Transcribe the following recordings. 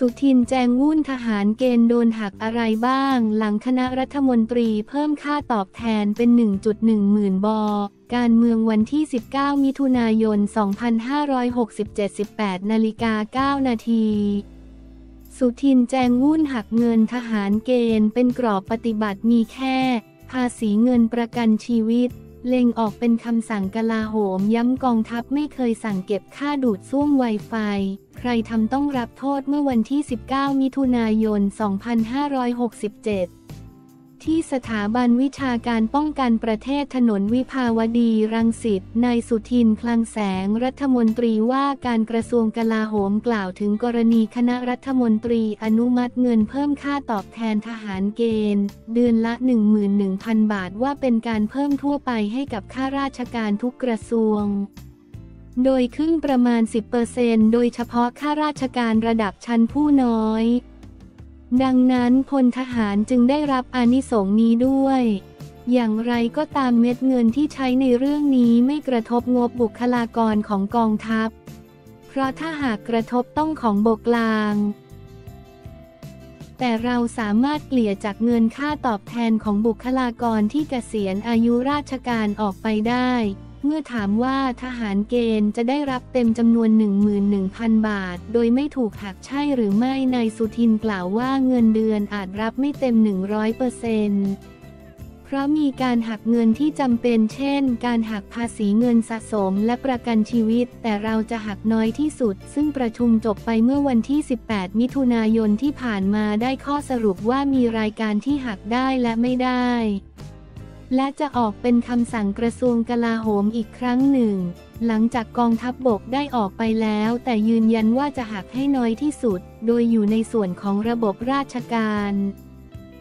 สุทินแจงวุ่นทหารเกณฑ์โดนหักอะไรบ้างหลังคณะรัฐมนตรีเพิ่มค่าตอบแทนเป็น 1.1 หมื่นบอการเมืองวันที่19มิถุนายน2567 18:09 น.สุทินแจงวุ่นหักเงินทหารเกณฑ์เป็นกรอบปฏิบัติมีแค่ภาษีเงินประกันชีวิตเล็งออกเป็นคำสั่งกลาโหมย้ำกองทัพไม่เคยสั่งเก็บค่าดูดซ่วมไวไฟใครทำต้องรับโทษเมื่อวันที่19มิถุนายน2567ที่สถาบันวิชาการป้องกันประเทศถนนวิภาวดีรังสิตนายสุทินคลังแสงรัฐมนตรีว่าการกระทรวงกลาโหมกล่าวถึงกรณีคณะรัฐมนตรีอนุมัติเงินเพิ่มค่าตอบแทนทหารเกณฑ์เดือนละ 11,000 บาทว่าเป็นการเพิ่มทั่วไปให้กับข้าราชการทุกกระทรวงโดยขึ้นประมาณ 10% โดยเฉพาะข้าราชการระดับชั้นผู้น้อยดังนั้นพลทหารจึงได้รับอานิสงส์นี้ด้วยอย่างไรก็ตามเม็ดเงินที่ใช้ในเรื่องนี้ไม่กระทบงบบุคลากรของกองทัพเพราะถ้าหากกระทบต้องของบกกลางแต่เราสามารถเกลี่ยจากเงินค่าตอบแทนของบุคลากรที่เกษียณอายุราชการออกไปได้เมื่อถามว่าทหารเกณฑ์จะได้รับเต็มจำนวน 11,000 บาทโดยไม่ถูกหักใช่หรือไม่นายสุทินกล่าวว่าเงินเดือนอาจรับไม่เต็ม 100% เพราะมีการหักเงินที่จำเป็นเช่นการหักภาษีเงินสะสมและประกันชีวิตแต่เราจะหักน้อยที่สุดซึ่งประชุมจบไปเมื่อวันที่18มิถุนายนที่ผ่านมาได้ข้อสรุปว่ามีรายการที่หักได้และไม่ได้และจะออกเป็นคำสั่งกระทรวงกลาโหมอีกครั้งหนึ่งหลังจากกองทัพบกได้ออกไปแล้วแต่ยืนยันว่าจะหักให้น้อยที่สุดโดยอยู่ในส่วนของระบบราชการ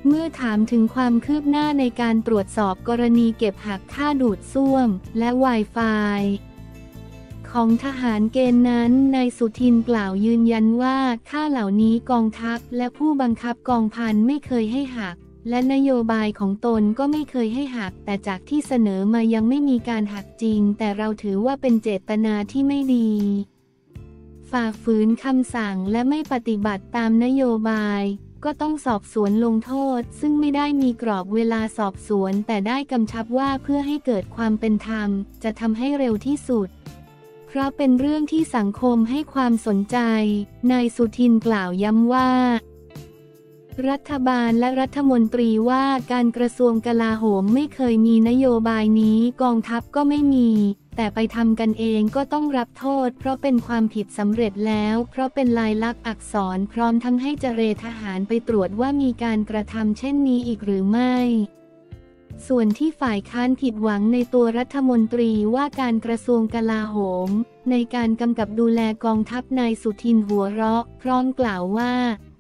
เมื่อถามถึงความคืบหน้าในการตรวจสอบกรณีเก็บหักค่าดูดซ่วมและไวไฟของทหารเกณฑ์นั้นนายสุทินกล่าวยืนยันว่าค่าเหล่านี้กองทัพและผู้บังคับกองพันไม่เคยให้หักและนโยบายของตนก็ไม่เคยให้หักแต่จากที่เสนอมายังไม่มีการหักจริงแต่เราถือว่าเป็นเจตนาที่ไม่ดีฝ่าฝืนคำสั่งและไม่ปฏิบัติตามนโยบายก็ต้องสอบสวนลงโทษซึ่งไม่ได้มีกรอบเวลาสอบสวนแต่ได้กำชับว่าเพื่อให้เกิดความเป็นธรรมจะทำให้เร็วที่สุดเพราะเป็นเรื่องที่สังคมให้ความสนใจนายสุทินกล่าวย้ำว่ารัฐบาลและรัฐมนตรีว่าการกระทรวงกลาโหมไม่เคยมีนโยบายนี้กองทัพก็ไม่มีแต่ไปทำกันเองก็ต้องรับโทษเพราะเป็นความผิดสำเร็จแล้วเพราะเป็นลายลักษณ์อักษรพร้อมทั้งให้เจรทหารไปตรวจว่ามีการกระทำเช่นนี้อีกหรือไม่ส่วนที่ฝ่ายค้านผิดหวังในตัวรัฐมนตรีว่าการกระทรวงกลาโหมในการกำกับดูแลกองทัพนายสุทินหัวเราะพร้อมกล่าวว่า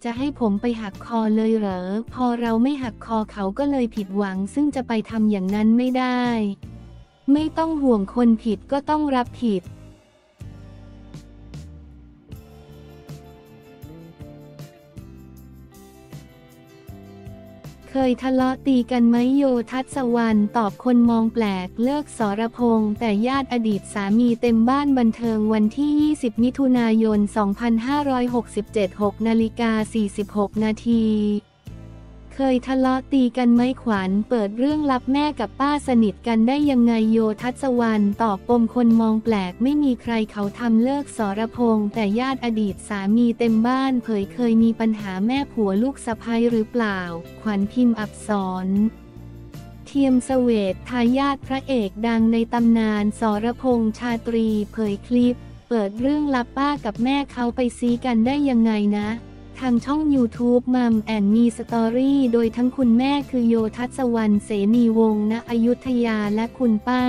จะให้ผมไปหักคอเลยเหรอพอเราไม่หักคอเขาก็เลยผิดหวังซึ่งจะไปทำอย่างนั้นไม่ได้ไม่ต้องห่วงคนผิดก็ต้องรับผิดเคยทะเลาะตีกันไหมโยทัศวรรณตอบคนมองแปลกเลิกสรพงษ์แต่ญาติอดีตสามีเต็มบ้านบันเทิงวันที่20มิถุนายน2567 6:46 น.เคยทะเลาะตีกันไหมขวัญเปิดเรื่องลับแม่กับป้าสนิทกันได้ยังไงโยทัศวรรณตอบปมคนมองแปลกไม่มีใครเขาทำเลิกสรพงษ์แต่ญาติอดีตสามีเต็มบ้านเผยเคยมีปัญหาแม่ผัวลูกสะใภ้หรือเปล่าขวัญพิมพ์อักษรเทียมเสวททายาทพระเอกดังในตำนานสรพงษ์ชาตรีเผยคลิปเปิดเรื่องลับป้ากับแม่เขาไปซี้กันได้ยังไงนะทางช่อง YouTube มัมแอนมีสตอรี่โดยทั้งคุณแม่คือโยทัศวรรณเสนีวงศ์ณอยุธยาและคุณป้า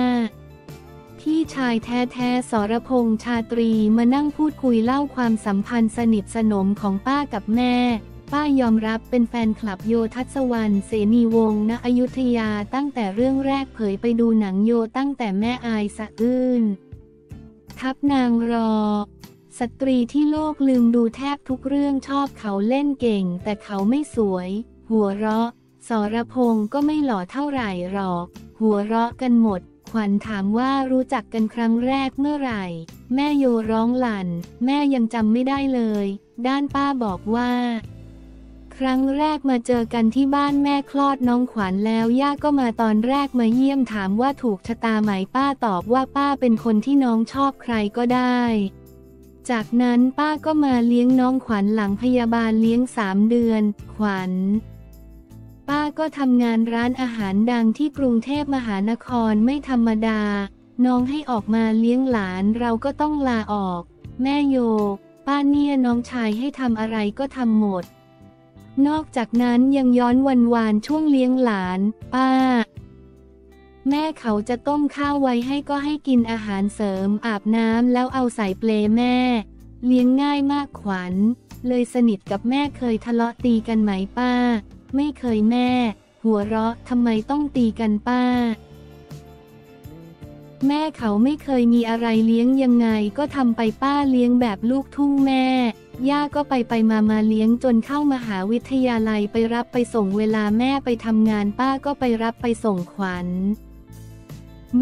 พี่ชายแท้ๆสรพงษ์ชาตรีมานั่งพูดคุยเล่าความสัมพันธ์สนิทสนมของป้ากับแม่ป้ายอมรับเป็นแฟนคลับโยทัศวรรณเสนีวงศ์ณอยุธยาตั้งแต่เรื่องแรกเผยไปดูหนังโยตั้งแต่แม่อายสะอื้นทับนางรอสตรีที่โลกลืมดูแทบทุกเรื่องชอบเขาเล่นเก่งแต่เขาไม่สวยหัวเราะสรพงษ์ก็ไม่หล่อเท่าไหร่หรอกหัวเราะกันหมดขวัญถามว่ารู้จักกันครั้งแรกเมื่อไหร่แม่โยร้องลั่นแม่ยังจำไม่ได้เลย ด้านป้าบอกว่าครั้งแรกมาเจอกันที่บ้านแม่คลอดน้องขวัญแล้วย่าก็มาตอนแรกมาเยี่ยมถามว่าถูกชะตาไหมป้าตอบว่าป้าเป็นคนที่น้องชอบใครก็ได้จากนั้นป้าก็มาเลี้ยงน้องขวัญหลังพยาบาลเลี้ยง3 เดือนขวัญป้าก็ทำงานร้านอาหารดังที่กรุงเทพมหานครไม่ธรรมดาน้องให้ออกมาเลี้ยงหลานเราก็ต้องลาออกแม่โยป้าเนี่ยน้องชายให้ทำอะไรก็ทำหมดนอกจากนั้นยังย้อนวันช่วงเลี้ยงหลานป้าแม่เขาจะต้มข้าวไว้ให้ก็ให้กินอาหารเสริมอาบน้ำแล้วเอาใส่เปลแม่เลี้ยงง่ายมากขวัญเลยสนิทกับแม่เคยทะเลาะตีกันไหมป้าไม่เคยแม่หัวเราะทำไมต้องตีกันป้าแม่เขาไม่เคยมีอะไรเลี้ยงยังไงก็ทำไปป้าเลี้ยงแบบลูกทุ่งแม่ย่าก็ไปมาเลี้ยงจนเข้ามหาวิทยาลัยไปรับไปส่งเวลาแม่ไปทำงานป้าก็ไปรับไปส่งขวัญ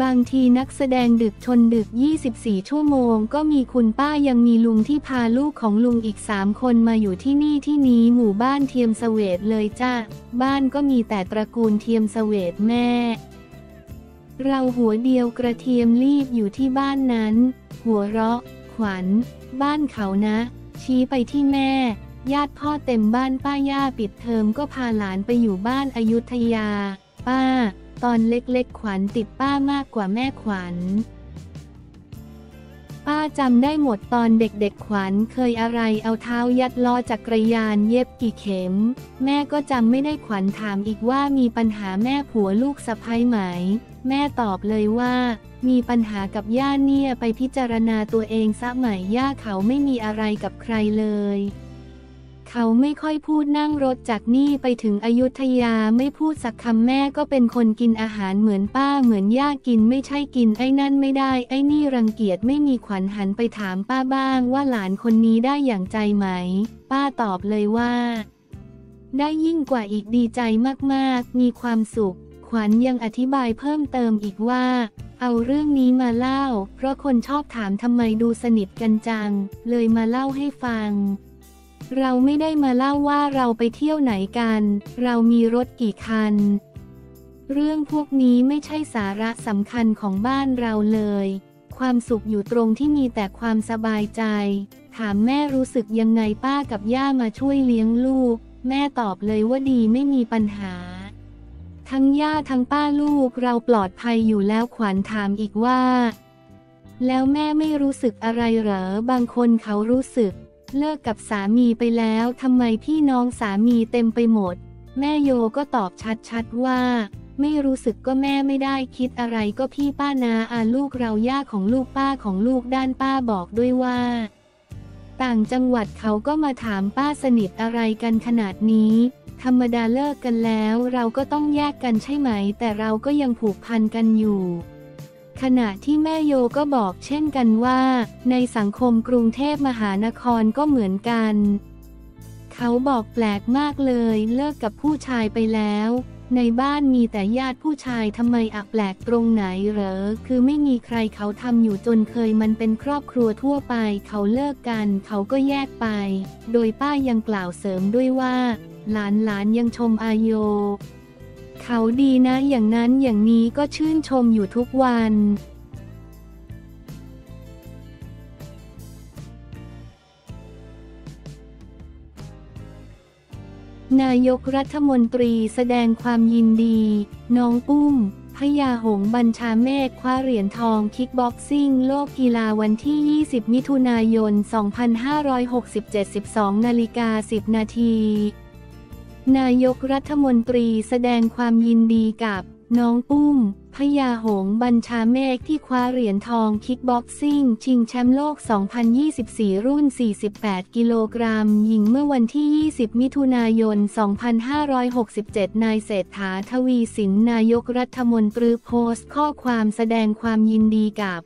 บางทีนักแสดงดึกชนดึก24ชั่วโมงก็มีคุณป้ายังมีลุงที่พาลูกของลุงอีก3 คนมาอยู่ที่นี่ที่นี้หมู่บ้านเทียมเสวตเลยจ้าบ้านก็มีแต่ตระกูลเทียมเสวตแม่เราหัวเดียวกระเทียมรีบอยู่ที่บ้านนั้นหัวเราะขวัญบ้านเขานะชี้ไปที่แม่ญาติพ่อเต็มบ้านป้าย่าปิดเทอมก็พาหลานไปอยู่บ้านอยุธยาป้าตอนเล็กๆขวัญติดป้ามากกว่าแม่ขวัญป้าจำได้หมดตอนเด็กๆขวัญเคยอะไรเอาเท้ายัดล้อจักรยานเย็บกี่เข็มแม่ก็จำไม่ได้ขวัญถามอีกว่ามีปัญหาแม่ผัวลูกสะใภ้ไหมแม่ตอบเลยว่ามีปัญหากับย่าเนี่ยไปพิจารณาตัวเองซะไหมย่าเขาไม่มีอะไรกับใครเลยเขาไม่ค่อยพูดนั่งรถจากนี่ไปถึงอยุธยาไม่พูดสักคำแม่ก็เป็นคนกินอาหารเหมือนป้าเหมือนย่ากินไม่ใช่กินไอ้นั่นไม่ได้ไอ้นี่รังเกียจไม่มีขวัญหันไปถามป้าบ้างว่าหลานคนนี้ได้อย่างใจไหมป้าตอบเลยว่าได้ยิ่งกว่าอีกดีใจมากๆมีความสุขขวัญยังอธิบายเพิ่มเติมอีกว่าเอาเรื่องนี้มาเล่าเพราะคนชอบถามทำไมดูสนิทกันจังเลยมาเล่าให้ฟังเราไม่ได้มาเล่าว่าเราไปเที่ยวไหนกันเรามีรถกี่คันเรื่องพวกนี้ไม่ใช่สาระสำคัญของบ้านเราเลยความสุขอยู่ตรงที่มีแต่ความสบายใจถามแม่รู้สึกยังไงป้ากับย่ามาช่วยเลี้ยงลูกแม่ตอบเลยว่าดีไม่มีปัญหาทั้งย่าทั้งป้าลูกเราปลอดภัยอยู่แล้วขวัญถามอีกว่าแล้วแม่ไม่รู้สึกอะไรเหรอบางคนเขารู้สึกเลิกกับสามีไปแล้วทำไมพี่น้องสามีเต็มไปหมดแม่โยก็ตอบชัดๆว่าไม่รู้สึกก็แม่ไม่ได้คิดอะไรก็พี่ป้านาอาลูกเราย่าของลูกป้าของลูกด้านป้าบอกด้วยว่าต่างจังหวัดเขาก็มาถามป้าสนิทอะไรกันขนาดนี้ธรรมดาเลิกกันแล้วเราก็ต้องแยกกันใช่ไหมแต่เราก็ยังผูกพันกันอยู่ขณะที่แม่โยก็บอกเช่นกันว่าในสังคมกรุงเทพมหานครก็เหมือนกันเขาบอกแปลกมากเลยเลิกกับผู้ชายไปแล้วในบ้านมีแต่ญาติผู้ชายทำไมอะแปลกตรงไหนเหรอคือไม่มีใครเขาทำอยู่จนเคยมันเป็นครอบครัวทั่วไปเขาเลิกกันเขาก็แยกไปโดยป้ายังกล่าวเสริมด้วยว่าหลานยังชมอาโยเขาดีนะอย่างนั้นอย่างนี้ก็ชื่นชมอยู่ทุกวันนายกรัฐมนตรีแสดงความยินดีน้องปุ้มพยาหงส์ บัญชาเมฆคว้าเหรียญทองคิกบ็อกซิ่งโลกกีฬาวันที่20 มิถุนายน 2567 12:10 น.นายกรัฐมนตรีแสดงความยินดีกับน้องปุ้มพยาหงส์ บัญชาเมฆที่คว้าเหรียญทองคิกบ็อกซิ่งชิงแชมป์โลก2024รุ่น48กิโลกรัมหญิงเมื่อวันที่20 มิถุนายน 2567นายเศรษฐาทวีสินนายกรัฐมนตรีโพสต์ข้อความแสดงความยินดีกับ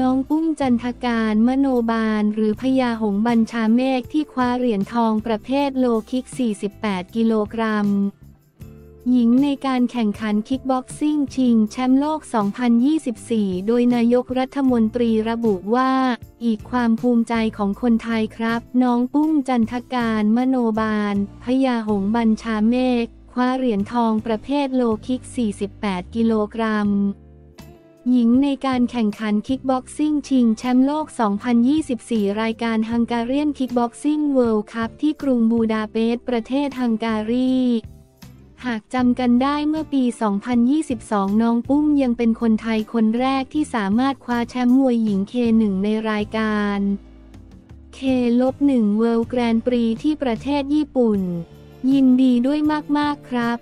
น้องปุ้มจันทการมโนบาลหรือพยาหงส์บัญชาเมฆที่คว้าเหรียญทองประเภทโลคิก48กิโลกรัม หญิงในการแข่งขันคิกบ็อกซิ่งชิงแชมป์โลก 2024 โดยนายกรัฐมนตรีระบุว่าอีกความภูมิใจของคนไทยครับน้องปุ้มจันทการมโนบาลพญาหงส์บัญชาเมฆคว้าเหรียญทองประเภทโลคิก48 กิโลกรัมหญิงในการแข่งขันคิกบ็อกซิ่งชิงแชมป์โลก 2024 รายการฮังการีนคิกบ็อกซิ่งเวิลด์คัพที่กรุงบูดาเปสต์ประเทศฮังการีหากจำกันได้เมื่อปี 2022 น้องปุ้มยังเป็นคนไทยคนแรกที่สามารถคว้าแชมป์มวยหญิง K1 ในรายการ K-1 World Grand Prix ที่ประเทศญี่ปุ่นยินดีด้วยมากๆครับ